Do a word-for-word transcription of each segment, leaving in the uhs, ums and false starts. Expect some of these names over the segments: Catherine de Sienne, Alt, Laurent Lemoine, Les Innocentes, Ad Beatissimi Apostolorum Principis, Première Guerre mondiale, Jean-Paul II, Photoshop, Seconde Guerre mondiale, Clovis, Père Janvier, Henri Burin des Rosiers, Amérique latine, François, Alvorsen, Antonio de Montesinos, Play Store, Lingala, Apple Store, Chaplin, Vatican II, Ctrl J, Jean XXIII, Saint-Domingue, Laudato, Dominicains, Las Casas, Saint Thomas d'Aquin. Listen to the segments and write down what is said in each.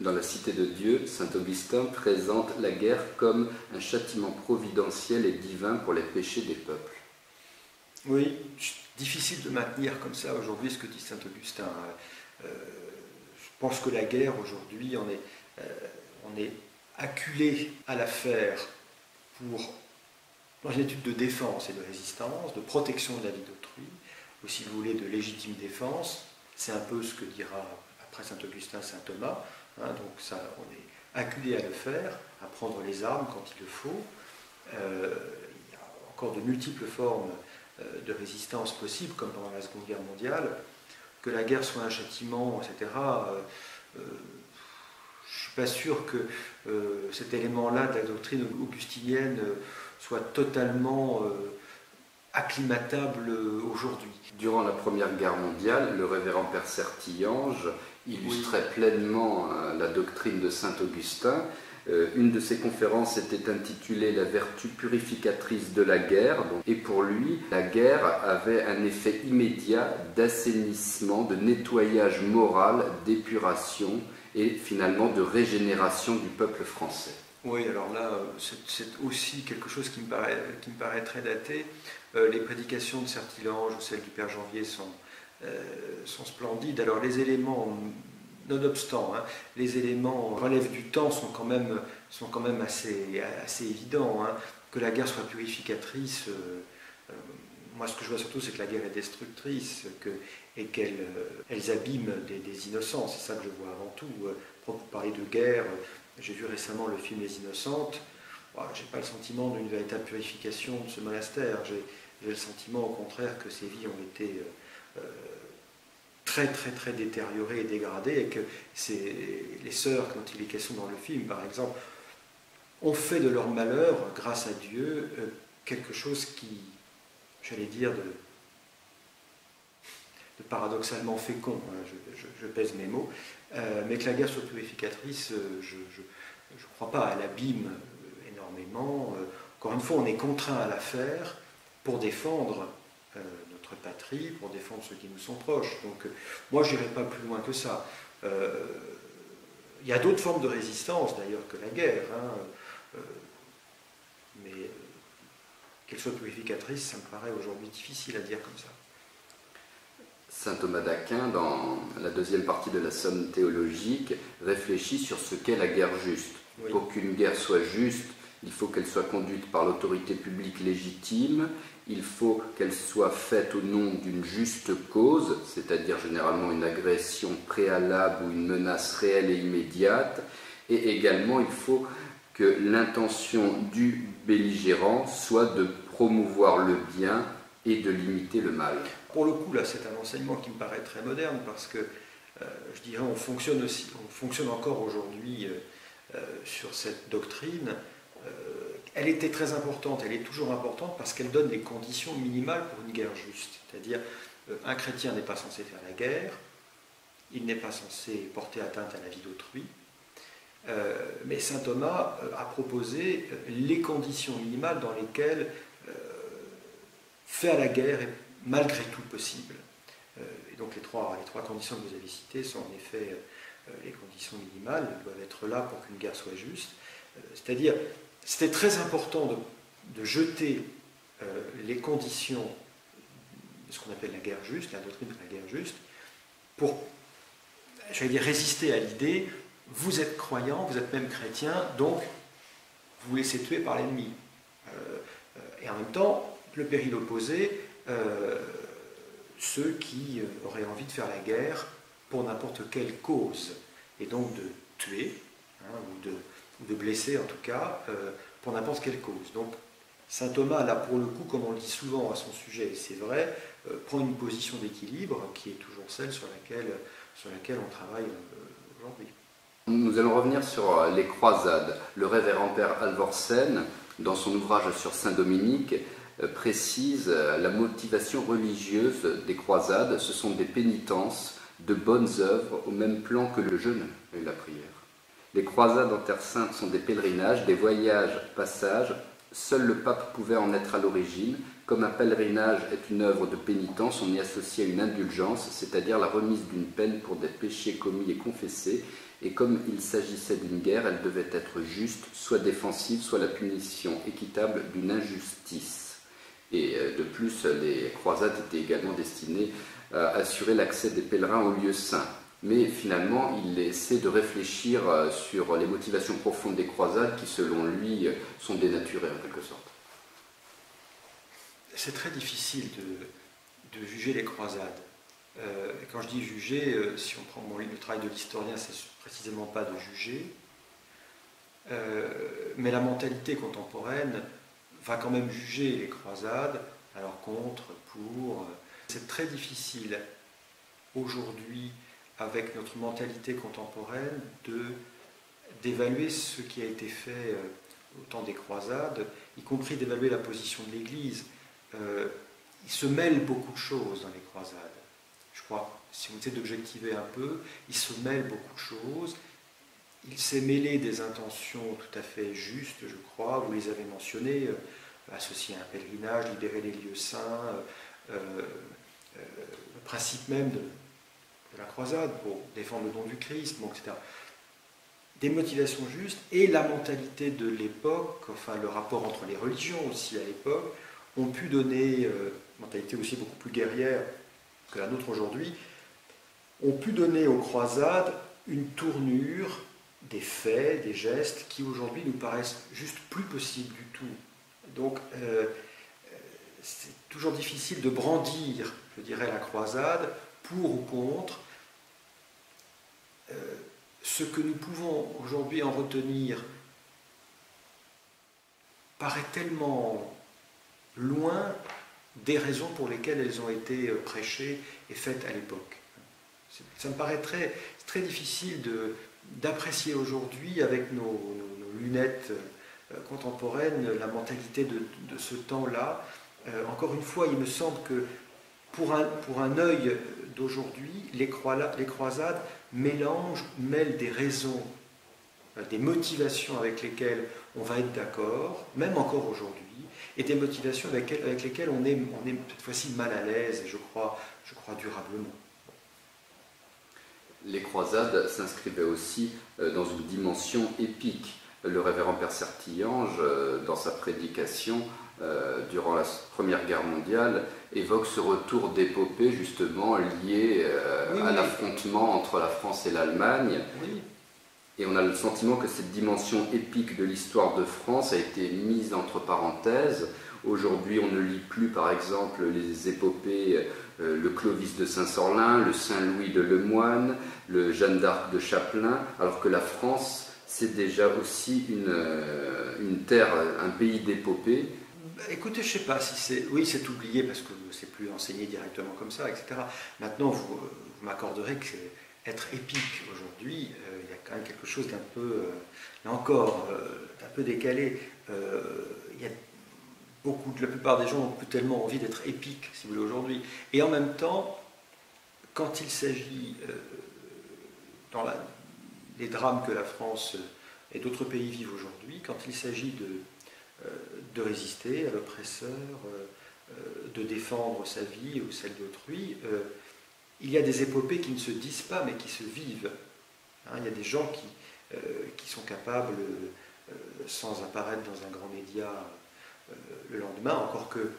Dans la Cité de Dieu, saint Augustin présente la guerre comme un châtiment providentiel et divin pour les péchés des peuples. Oui, difficile de maintenir comme ça aujourd'hui ce que dit saint Augustin. Euh, je pense que la guerre aujourd'hui, on est, euh, on est acculé à la faire pour, dans une étude de défense et de résistance, de protection de la vie d'autrui, ou si vous voulez de légitime défense. C'est un peu ce que dira après saint Augustin saint Thomas. Hein, donc ça, on est acculé à le faire, à prendre les armes quand il le faut. Euh, il y a encore de multiples formes euh, de résistance possibles, comme pendant la Seconde Guerre mondiale. Que la guerre soit un châtiment, et cetera. Euh, euh, je ne suis pas sûr que euh, cet élément-là de la doctrine augustinienne euh, soit totalement euh, acclimatable aujourd'hui. Durant la Première Guerre mondiale, le révérend Père Sertillanges illustrait oui. pleinement la doctrine de saint Augustin. Euh, une de ses conférences était intitulée « La vertu purificatrice de la guerre » et pour lui, la guerre avait un effet immédiat d'assainissement, de nettoyage moral, d'épuration et finalement de régénération du peuple français. Oui, alors là, c'est aussi quelque chose qui me paraît, qui me paraît très daté. Euh, les prédications de Sertillanges ou celles du Père Janvier sont... Euh, sont splendides. Alors les éléments, nonobstant, hein, les éléments relèvent du temps sont quand même, sont quand même assez, assez évidents. Hein. Que la guerre soit purificatrice, euh, euh, moi ce que je vois surtout c'est que la guerre est destructrice que, et qu'elle euh, elle abîme des, des innocents, c'est ça que je vois avant tout. Euh, pour vous parler de guerre, j'ai vu récemment le film Les Innocentes, bon, j'ai pas le sentiment d'une véritable purification de ce monastère, j'ai le sentiment au contraire que ces vies ont été... Euh, Euh, très très très détérioré et dégradé, et que les sœurs, quand il est question dans le film par exemple, ont fait de leur malheur, grâce à Dieu, euh, quelque chose qui, j'allais dire, de, de paradoxalement fécond, hein, je, je, je pèse mes mots, euh, mais que la guerre soit purificatrice, euh, je ne crois pas, elle abîme euh, énormément. Euh, encore une fois, on est contraint à la faire pour défendre euh, patrie, pour défendre ceux qui nous sont proches. Donc, moi, je n'irai pas plus loin que ça. Euh, il y a d'autres formes de résistance, d'ailleurs, que la guerre. Hein. Euh, mais euh, qu'elle soit purificatrice, ça me paraît aujourd'hui difficile à dire comme ça. Saint Thomas d'Aquin, dans la deuxième partie de la Somme théologique, réfléchit sur ce qu'est la guerre juste. Oui. Pour qu'une guerre soit juste, il faut qu'elle soit conduite par l'autorité publique légitime, il faut qu'elle soit faite au nom d'une juste cause, c'est-à-dire généralement une agression préalable ou une menace réelle et immédiate, et également il faut que l'intention du belligérant soit de promouvoir le bien et de limiter le mal. Pour le coup, là, c'est un enseignement qui me paraît très moderne, parce que, euh, je dirais, on fonctionne, aussi, on fonctionne encore aujourd'hui euh, euh, sur cette doctrine. Euh, elle était très importante, elle est toujours importante parce qu'elle donne les conditions minimales pour une guerre juste. C'est-à-dire, euh, un chrétien n'est pas censé faire la guerre, il n'est pas censé porter atteinte à la vie d'autrui, euh, mais saint Thomas euh, a proposé euh, les conditions minimales dans lesquelles euh, faire la guerre est malgré tout possible. Euh, et donc les trois, les trois conditions que vous avez citées sont en effet euh, les conditions minimales, elles doivent être là pour qu'une guerre soit juste. Euh, c'est-à-dire... C'était très important de, de jeter euh, les conditions de ce qu'on appelle la guerre juste, la doctrine de la guerre juste, pour, je vais dire, résister à l'idée, vous êtes croyant, vous êtes même chrétien, donc vous vous laissez tuer par l'ennemi. Euh, et en même temps, le péril opposé, euh, ceux qui auraient envie de faire la guerre pour n'importe quelle cause, et donc de tuer, hein, ou de... ou de blesser en tout cas, euh, pour n'importe quelle cause. Donc, saint Thomas, là pour le coup, comme on le dit souvent à son sujet, et c'est vrai, euh, prend une position d'équilibre qui est toujours celle sur laquelle, sur laquelle on travaille euh, aujourd'hui. Nous allons revenir sur les croisades. Le révérend père Alvorsen, dans son ouvrage sur saint Dominique, euh, précise la motivation religieuse des croisades. Ce sont des pénitences, de bonnes œuvres, au même plan que le jeûne et la prière. Les croisades en Terre Sainte sont des pèlerinages, des voyages, passages. Seul le pape pouvait en être à l'origine. Comme un pèlerinage est une œuvre de pénitence, on y associe une indulgence, c'est-à-dire la remise d'une peine pour des péchés commis et confessés, et comme il s'agissait d'une guerre, elle devait être juste, soit défensive, soit la punition équitable d'une injustice. Et de plus, les croisades étaient également destinées à assurer l'accès des pèlerins aux lieux saints. Mais finalement, il essaie de réfléchir sur les motivations profondes des croisades qui, selon lui, sont dénaturées en quelque sorte. C'est très difficile de, de juger les croisades. Euh, quand je dis juger, euh, si on prend mon livre, le travail de l'historien, c'est précisément pas de juger. Euh, mais la mentalité contemporaine va quand même juger les croisades, alors contre, pour... C'est très difficile aujourd'hui, avec notre mentalité contemporaine, d'évaluer ce qui a été fait au temps des croisades, y compris d'évaluer la position de l'Église. Euh, il se mêle beaucoup de choses dans les croisades. Je crois, si on essaie d'objectiver un peu, il se mêle beaucoup de choses. Il s'est mêlé des intentions tout à fait justes, je crois, vous les avez mentionnées, euh, associer un pèlerinage, libérer les lieux saints, euh, euh, le principe même de... de la croisade, pour défendre le don du Christ, bon, et cetera. Des motivations justes, et la mentalité de l'époque, enfin le rapport entre les religions aussi à l'époque, ont pu donner, euh, mentalité aussi beaucoup plus guerrière que la nôtre aujourd'hui, ont pu donner aux croisades une tournure, des faits, des gestes, qui aujourd'hui nous paraissent juste plus possibles du tout. Donc, euh, c'est toujours difficile de brandir, je dirais, la croisade, pour ou contre, euh, ce que nous pouvons aujourd'hui en retenir paraît tellement loin des raisons pour lesquelles elles ont été prêchées et faites à l'époque. Ça me paraît très, très difficile d'apprécier aujourd'hui avec nos, nos, nos lunettes euh, contemporaines la mentalité de, de ce temps-là. Euh, encore une fois, il me semble que pour un, pour un œil d'aujourd'hui, les croisades mélangent, mêlent des raisons, des motivations avec lesquelles on va être d'accord, même encore aujourd'hui, et des motivations avec, avec lesquelles on est, on est cette fois-ci mal à l'aise, et je crois, je crois durablement. Les croisades s'inscrivaient aussi dans une dimension épique. Le révérend Père Sertillanges, dans sa prédication, durant la Première Guerre mondiale, évoque ce retour d'épopée justement lié euh, oui, à oui. l'affrontement entre la France et l'Allemagne. Oui. Et on a le sentiment que cette dimension épique de l'histoire de France a été mise entre parenthèses. Aujourd'hui, on ne lit plus par exemple les épopées, euh, le Clovis de Saint-Sorlin, le Saint-Louis de Lemoine, le Jeanne d'Arc de Chaplin, alors que la France, c'est déjà aussi une, une terre, un pays d'épopée. Écoutez, je ne sais pas si c'est... Oui, c'est oublié parce que c'est plus enseigné directement comme ça, et cetera. Maintenant, vous, vous m'accorderez que être épique aujourd'hui, euh, il y a quand même quelque chose d'un peu, euh, là encore, euh, d'un peu décalé. Euh, il y a beaucoup, la plupart des gens ont plus tellement envie d'être épique, si vous voulez, aujourd'hui. Et en même temps, quand il s'agit, euh, dans la, les drames que la France et d'autres pays vivent aujourd'hui, quand il s'agit de... de résister à l'oppresseur, de défendre sa vie ou celle d'autrui. Il y a des épopées qui ne se disent pas, mais qui se vivent. Il y a des gens qui, qui sont capables, sans apparaître dans un grand média le lendemain, encore que...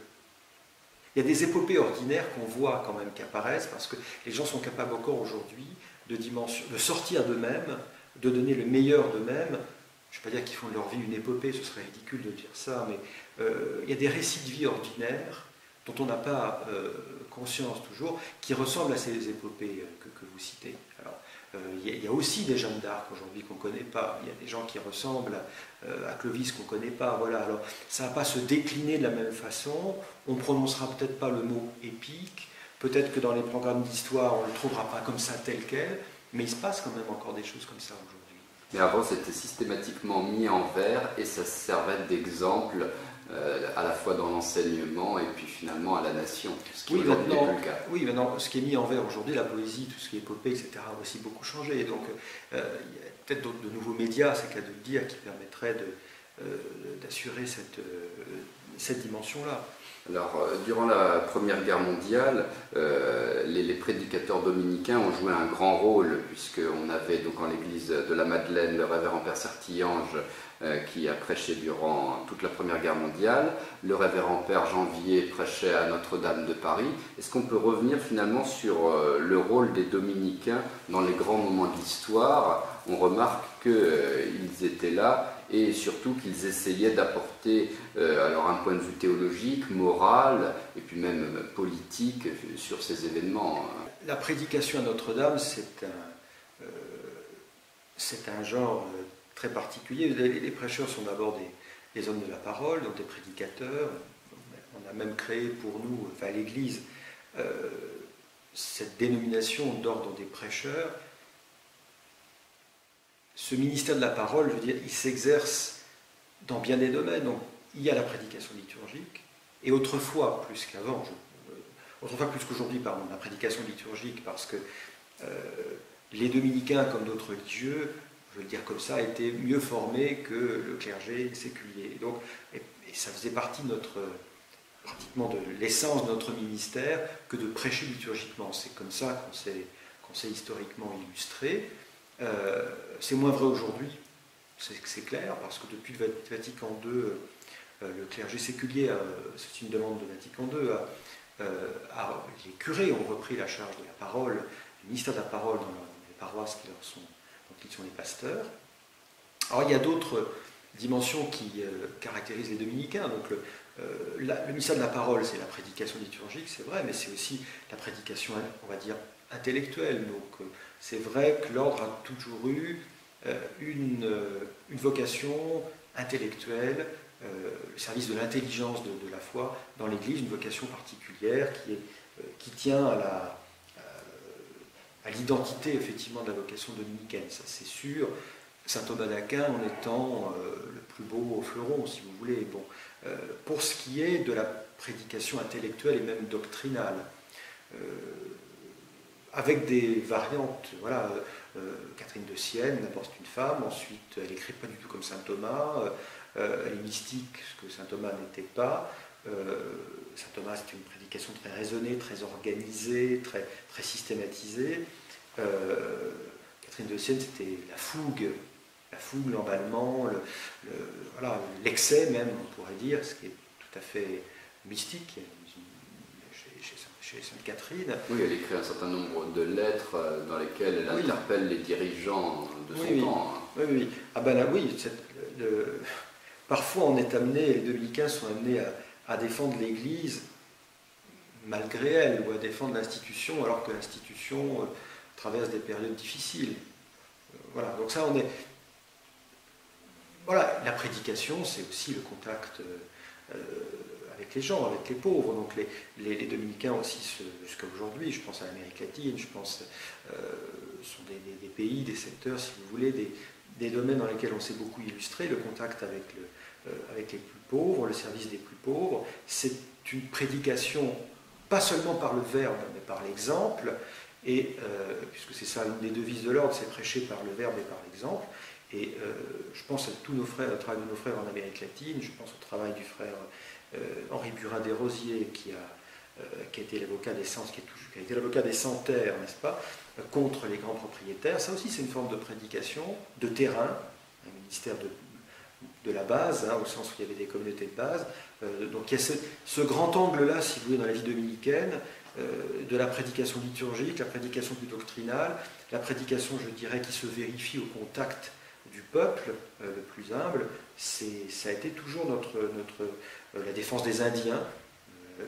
Il y a des épopées ordinaires qu'on voit quand même, qui apparaissent, parce que les gens sont capables encore aujourd'hui de, de sortir d'eux-mêmes, de donner le meilleur d'eux-mêmes. Je ne vais pas dire qu'ils font de leur vie une épopée, ce serait ridicule de dire ça, mais euh, il y a des récits de vie ordinaires dont on n'a pas euh, conscience toujours, qui ressemblent à ces épopées que, que vous citez. Alors, euh, il, y a, il y a aussi des Jeanne d'Arc aujourd'hui qu'on ne connaît pas, il y a des gens qui ressemblent à, euh, à Clovis qu'on ne connaît pas, voilà. Alors, ça ne va pas se décliner de la même façon, on ne prononcera peut-être pas le mot épique, peut-être que dans les programmes d'histoire on ne le trouvera pas comme ça tel quel, mais il se passe quand même encore des choses comme ça aujourd'hui. Mais avant, c'était systématiquement mis en vers et ça servait d'exemple euh, à la fois dans l'enseignement et puis finalement à la nation. Ce qui oui, maintenant, plus le cas. Oui, maintenant, ce qui est mis en vers aujourd'hui, la poésie, tout ce qui est épopée, et cetera, a aussi beaucoup changé. Donc, euh, il y a peut-être de nouveaux médias, c'est le cas de le dire, qui permettraient de, euh, d'assurer cette, euh, cette dimension-là. Alors, durant la Première Guerre mondiale, euh, les, les prédicateurs dominicains ont joué un grand rôle, puisqu'on avait donc en l'église de la Madeleine le révérend Père Sertillanges euh, qui a prêché durant toute la Première Guerre mondiale, le révérend Père Janvier prêchait à Notre-Dame de Paris. Est-ce qu'on peut revenir finalement sur euh, le rôle des dominicains dans les grands moments de l'histoire? On remarque qu'ils euh, étaient là, et surtout qu'ils essayaient d'apporter euh, alors un point de vue théologique, moral, et puis même politique sur ces événements. La prédication à Notre-Dame, c'est un, euh, un genre euh, très particulier. Les, les prêcheurs sont d'abord des, des hommes de la parole, donc des prédicateurs. On a même créé pour nous, enfin à l'Église, euh, cette dénomination d'ordre des prêcheurs. Ce ministère de la parole, je veux dire, il s'exerce dans bien des domaines. Donc, il y a la prédication liturgique, et autrefois, plus qu'avant, autrefois plus qu'aujourd'hui, pardon, la prédication liturgique, parce que euh, les dominicains, comme d'autres religieux, je veux le dire comme ça, étaient mieux formés que le clergé séculier. Et donc, et, et ça faisait partie de notre, pratiquement de l'essence de notre ministère, que de prêcher liturgiquement. C'est comme ça qu'on s'est qu'on s'est historiquement illustré. Euh, c'est moins vrai aujourd'hui, c'est clair, parce que depuis le Vatican deux, euh, le clergé séculier, euh, c'est une demande de Vatican deux, euh, à, les curés ont repris la charge de la parole, le ministère de la parole dans, leur, dans les paroisses qui leur sont, dont ils sont les pasteurs. Alors il y a d'autres dimensions qui euh, caractérisent les dominicains. Donc le, euh, la, le ministère de la parole, c'est la prédication liturgique, c'est vrai, mais c'est aussi la prédication, on va dire, intellectuelle. Donc, euh, c'est vrai que l'ordre a toujours eu euh, une, euh, une vocation intellectuelle, euh, le service de l'intelligence de, de la foi dans l'Église, une vocation particulière qui, est, euh, qui tient à l'identité, euh, effectivement, de la vocation dominicaine. Ça, c'est sûr. Saint Thomas d'Aquin en étant euh, le plus beau fleuron, si vous voulez. Bon, euh, pour ce qui est de la prédication intellectuelle et même doctrinale, euh, avec des variantes, voilà, euh, Catherine de Sienne, d'abord c'est une femme, ensuite elle n'écrit pas du tout comme saint Thomas, euh, elle est mystique, ce que saint Thomas n'était pas, euh, saint Thomas c'est une prédication très raisonnée, très organisée, très, très systématisée, euh, Catherine de Sienne c'était la fougue, la fougue, l'emballement, l'excès le, le, voilà, même on pourrait dire, ce qui est tout à fait mystique, chez Sainte Catherine. Oui, elle écrit un certain nombre de lettres dans lesquelles elle oui. interpelle les dirigeants de son oui, temps. Oui, oui, oui. Ah ben là, oui. Cette, le... Parfois, on est amené, les dominicains sont amenés à, à défendre l'Église malgré elle, ou à défendre l'institution, alors que l'institution euh, traverse des périodes difficiles. Euh, voilà, donc ça, on est... Voilà, la prédication, c'est aussi le contact... Euh, euh, avec les gens, avec les pauvres. Donc les, les, les dominicains aussi, jusqu'à aujourd'hui, je pense à l'Amérique latine, je pense euh, sont des, des, des pays, des secteurs, si vous voulez, des, des domaines dans lesquels on s'est beaucoup illustré, le contact avec, le, euh, avec les plus pauvres, le service des plus pauvres. C'est une prédication, pas seulement par le verbe, mais par l'exemple, et euh, puisque c'est ça, une des devises de l'ordre, c'est prêcher par le verbe et par l'exemple. Et euh, je pense à tous nos frères, au travail de nos frères en Amérique latine, je pense au travail du frère euh, Henri Burin des Rosiers, qui a, euh, qui a été l'avocat des, des sans-terre, n'est-ce pas, euh, contre les grands propriétaires. Ça aussi, c'est une forme de prédication, de terrain, un ministère de, de la base, hein, au sens où il y avait des communautés de base. Euh, donc il y a ce, ce grand angle-là, si vous voulez, dans la vie dominicaine, euh, de la prédication liturgique, la prédication plus doctrinale, la prédication, je dirais, qui se vérifie au contact du peuple euh, le plus humble. Ça a été toujours notre, notre, euh, la défense des Indiens, euh,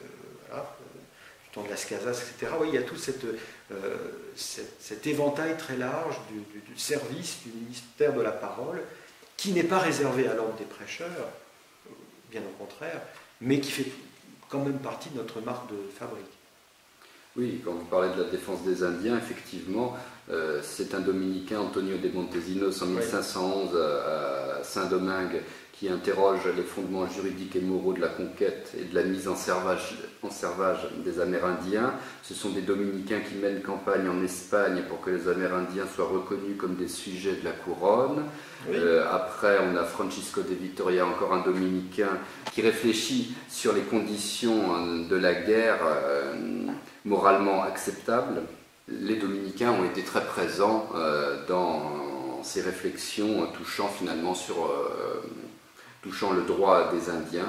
voilà, euh, du temps de Las Casas, et cetera. Oui, il y a tout cette, euh, cette, cet éventail très large du, du, du service du ministère de la parole, qui n'est pas réservé à l'ordre des prêcheurs, bien au contraire, mais qui fait quand même partie de notre marque de fabrique. Oui, quand vous parlez de la défense des Indiens, effectivement, euh, c'est un dominicain, Antonio de Montesinos, en mille cinq cent onze, à Saint-Domingue, qui interroge les fondements juridiques et moraux de la conquête et de la mise en servage, en servage des Amérindiens. Ce sont des Dominicains qui mènent campagne en Espagne pour que les Amérindiens soient reconnus comme des sujets de la couronne. Oui. Euh, après, on a Francisco de Vitoria, encore un Dominicain, qui réfléchit sur les conditions de la guerre euh, moralement acceptables. Les Dominicains ont été très présents euh, dans ces réflexions euh, touchant finalement sur... Euh, touchant le droit des Indiens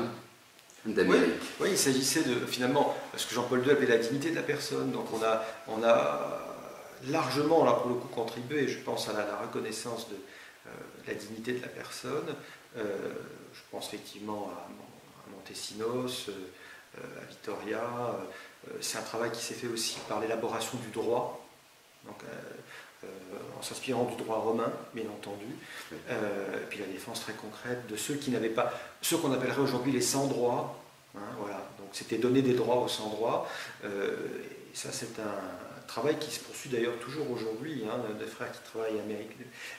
d'Amérique. Oui, oui, il s'agissait de, finalement, ce que Jean-Paul deux appelait la dignité de la personne. Donc on a, on a largement, là pour le coup, contribué, je pense, à la, la reconnaissance de euh, la dignité de la personne. Euh, je pense effectivement à, à Montesinos, euh, à Vitoria. Euh, C'est un travail qui s'est fait aussi par l'élaboration du droit. Donc, euh, en s'inspirant du droit romain, bien entendu, euh, et puis la défense très concrète de ceux qui n'avaient pas, ceux qu'on appellerait aujourd'hui les sans-droits, hein, voilà. Donc c'était donner des droits aux sans-droits, euh, et ça c'est un travail qui se poursuit d'ailleurs toujours aujourd'hui, hein, des frères qui travaillent en Amérique,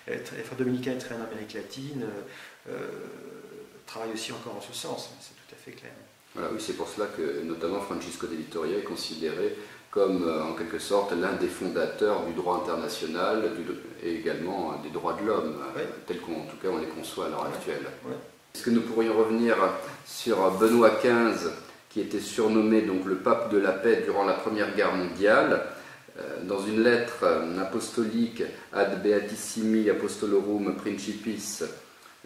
les frères dominicains qui travaillent en Amérique latine, euh, travaillent aussi encore en ce sens, hein, c'est tout à fait clair. Voilà, oui, c'est pour cela que notamment Francisco de Vitoria est considéré comme euh, en quelque sorte l'un des fondateurs du droit international du, et également euh, des droits de l'homme, euh, oui. Tels qu'en tout cas on les conçoit à l'heure actuelle. Oui. Est-ce que nous pourrions revenir sur Benoît quinze, qui était surnommé donc, le pape de la paix durant la Première Guerre mondiale? euh, Dans une lettre euh, apostolique Ad Beatissimi Apostolorum Principis,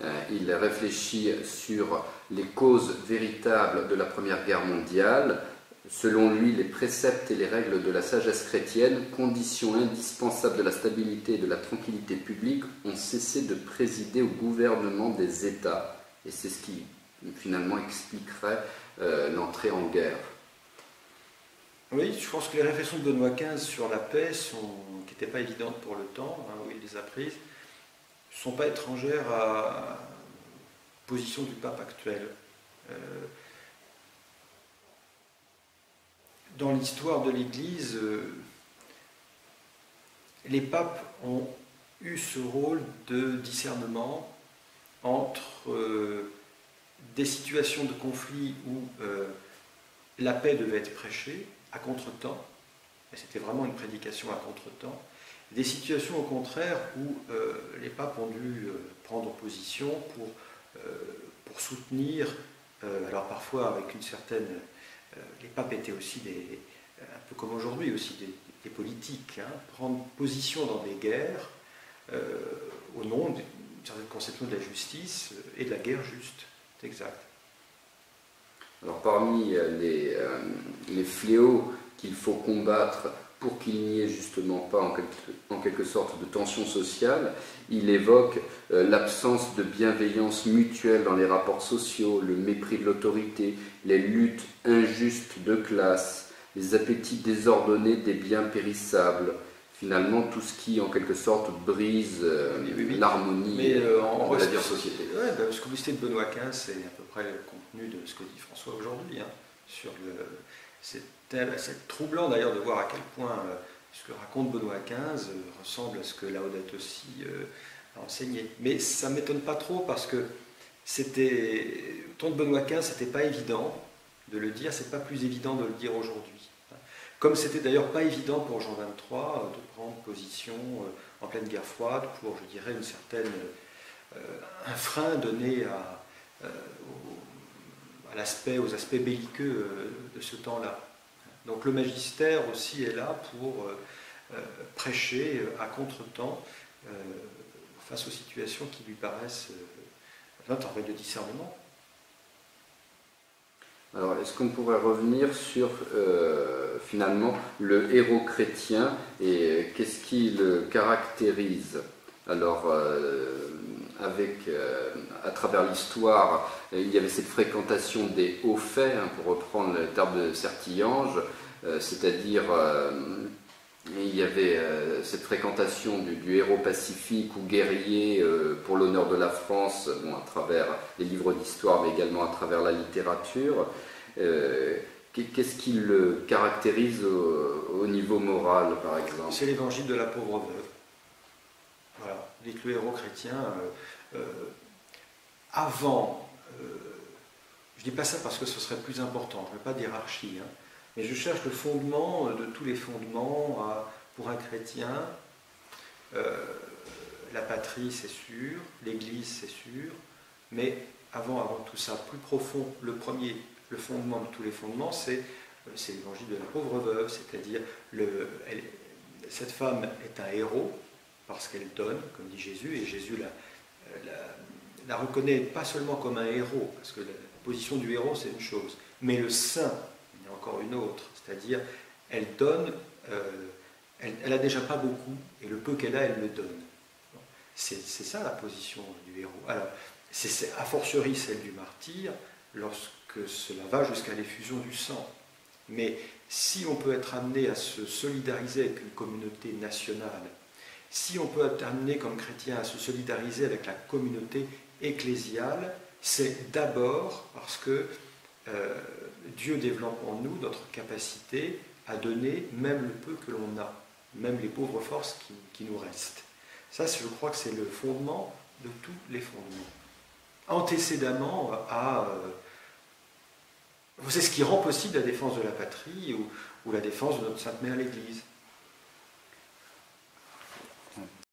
euh, il réfléchit sur les causes véritables de la Première Guerre mondiale. Selon lui, les préceptes et les règles de la sagesse chrétienne, conditions indispensables de la stabilité et de la tranquillité publique, ont cessé de présider au gouvernement des États. Et c'est ce qui, finalement, expliquerait euh, l'entrée en guerre. Oui, je pense que les réflexions de Benoît quinze sur la paix, sont, qui n'étaient pas évidentes pour le temps, hein, où il les a prises, ne sont pas étrangères à la position du pape actuel. Euh, Dans l'histoire de l'Église, euh, les papes ont eu ce rôle de discernement entre euh, des situations de conflit où euh, la paix devait être prêchée à contretemps, et c'était vraiment une prédication à contretemps, des situations au contraire où euh, les papes ont dû euh, prendre position pour, euh, pour soutenir, euh, alors parfois avec une certaine... Les papes étaient aussi, des, un peu comme aujourd'hui aussi, des, des politiques, hein, prendre position dans des guerres euh, au nom d'une certaine conception de la justice et de la guerre juste. C'est exact. Alors parmi les, euh, les fléaux qu'il faut combattre pour qu'il n'y ait justement pas en quelque, en quelque sorte de tension sociale, il évoque euh, l'absence de bienveillance mutuelle dans les rapports sociaux, le mépris de l'autorité, les luttes injustes de classe, les appétits désordonnés des biens périssables, finalement tout ce qui en quelque sorte brise euh, oui, oui. l'harmonie euh, de la vie société. Oui, ben, ce que vous citez de Benoît quinze, c'est à peu près le contenu de ce que dit François aujourd'hui, hein, sur le... C'est troublant d'ailleurs de voir à quel point euh, ce que raconte Benoît quinze euh, ressemble à ce que Laudato aussi euh, a enseigné. Mais ça ne m'étonne pas trop parce que c'était, au temps de Benoît quinze, ce n'était pas évident de le dire, c'est pas plus évident de le dire aujourd'hui. Comme c'était d'ailleurs pas évident pour Jean vingt-trois euh, de prendre position euh, en pleine guerre froide pour, je dirais, une certaine, euh, un frein donné à, euh, aux à l'aspect, aux aspects belliqueux de ce temps-là. Donc le magistère aussi est là pour euh, prêcher à contre-temps euh, face aux situations qui lui paraissent euh, un travail de discernement. Alors est-ce qu'on pourrait revenir sur euh, finalement le héros chrétien et qu'est-ce qui le caractérise? Alors euh, avec, euh, à travers l'histoire, il y avait cette fréquentation des hauts faits, hein, pour reprendre le terme de Sertillanges, euh, c'est-à-dire euh, il y avait euh, cette fréquentation du, du héros pacifique ou guerrier euh, pour l'honneur de la France, bon, à travers les livres d'histoire, mais également à travers la littérature. Euh, Qu'est-ce qui le caractérise au, au niveau moral, par exemple? C'est l'évangile de la pauvre veuve. Voilà, dites le héros chrétien, euh, euh, avant, euh, je ne dis pas ça parce que ce serait plus important, je ne veux pas d'hierarchie, hein, mais je cherche le fondement de tous les fondements à, pour un chrétien, euh, la patrie c'est sûr, l'Église c'est sûr, mais avant, avant tout ça, plus profond, le premier, le fondement de tous les fondements, c'est c'est l'évangile de la pauvre veuve, c'est-à-dire cette femme est un héros parce qu'elle donne, comme dit Jésus, et Jésus la, la, la reconnaît pas seulement comme un héros, parce que la position du héros c'est une chose, mais le saint, il y en a encore une autre, c'est-à-dire elle donne, euh, elle, elle a déjà pas beaucoup, et le peu qu'elle a, elle le donne. C'est ça la position du héros. Alors, c'est a fortiori celle du martyr, lorsque cela va jusqu'à l'effusion du sang. Mais si on peut être amené à se solidariser avec une communauté nationale, si on peut être amené comme chrétien à se solidariser avec la communauté ecclésiale, c'est d'abord parce que euh, Dieu développe en nous notre capacité à donner même le peu que l'on a, même les pauvres forces qui, qui nous restent. Ça, je crois que c'est le fondement de tous les fondements. Antécédemment à... Euh, c'est ce qui rend possible la défense de la patrie ou, ou la défense de notre Sainte Mère l'Église.